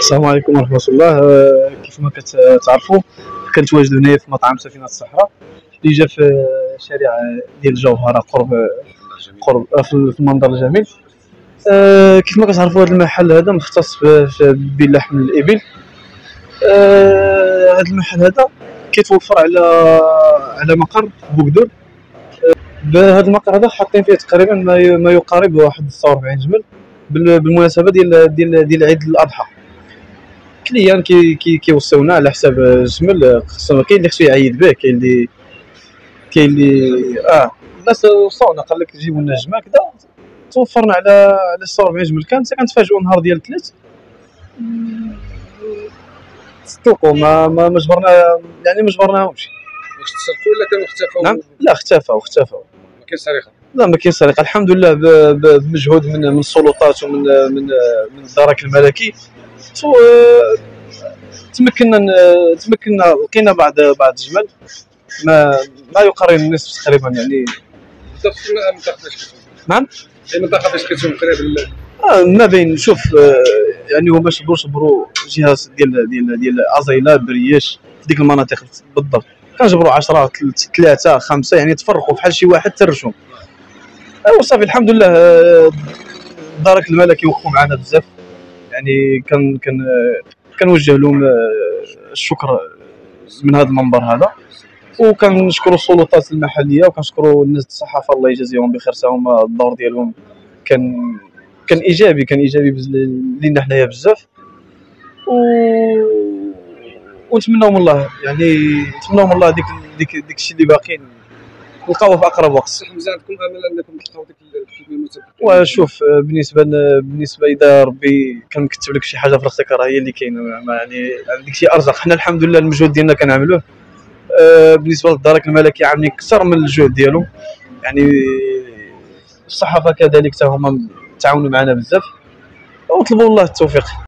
السلام عليكم ورحمه الله. كيفما كتعرفوا كنتواجد هنايا في مطعم سفينه الصحراء اللي جا في شارع ديال الجوهره قرب في المنظر الجميل. كيفما كتعرفوا هذا المحل هذا مختص بلحم الابل. هذا المحل هذا كيتوفر على مقر بوكدور. بهذا المقر هذا حاطين فيه تقريبا ما يقارب واحد 46 جمل بالمناسبه ديال عيد الاضحى. كليان كيوصيونا على حساب الجمل، خصنا كاين اللي خصو يعيد به، كاين اللي الناس وصونا قال لك جيبوا لنا الجمل كذا. توفرنا على 46 جمل. كنتفاجئوا نهار ديال الثلاث صدقوا ما جبرنا، يعني ما جبرناهمش. واش تسرقوا ولا كانوا اختفوا؟ نعم لا اختفوا. ما كاينش سرقه؟ لا ما كاينش سرقه الحمد لله، بمجهود من السلطات ومن من من الدرك الملكي. تمكننا لقينا بعض الجمل ما يقارب النصف تقريبا، يعني نعم المنطقه فاش كتكون قريب ما بين شوف يعني هما شبروا جهه ديال عزيله برياش في ديك المناطق بالضبط. كنجبروا 10 3 5 يعني تفرقوا بحال شي واحد ترشهم وصافي. الحمد لله الدرك الملكي وقفوا معنا بزاف، يعني كنوجه لهم الشكر من هذا المنبر هذا، وكنشكروا السلطات المحليه وكنشكروا الناس الصحافه الله يجازيهم بخير، حتى هما الدور ديالهم كان ايجابي، لينا حنايا بزاف. ونتمنوا من الله، يعني نتمنوا من الله ديك الشيء اللي باقي نلقاوه في اقرب وقت. صح مزيان عندكم امل انكم تلقاو ديك الكميه المتبقيه؟ وشوف بالنسبه اذا ربي كان كتب لك شي حاجه في راسك راه هي اللي كاينه، يعني ديك الشيء ارزق. حنا الحمد لله المجهود ديالنا كنعملوه. بالنسبه للدرك الملكي عاملين اكثر من الجهد ديالهم، يعني الصحافه كذلك حتى هما تعاونوا معنا بزاف، وطلبوا الله التوفيق.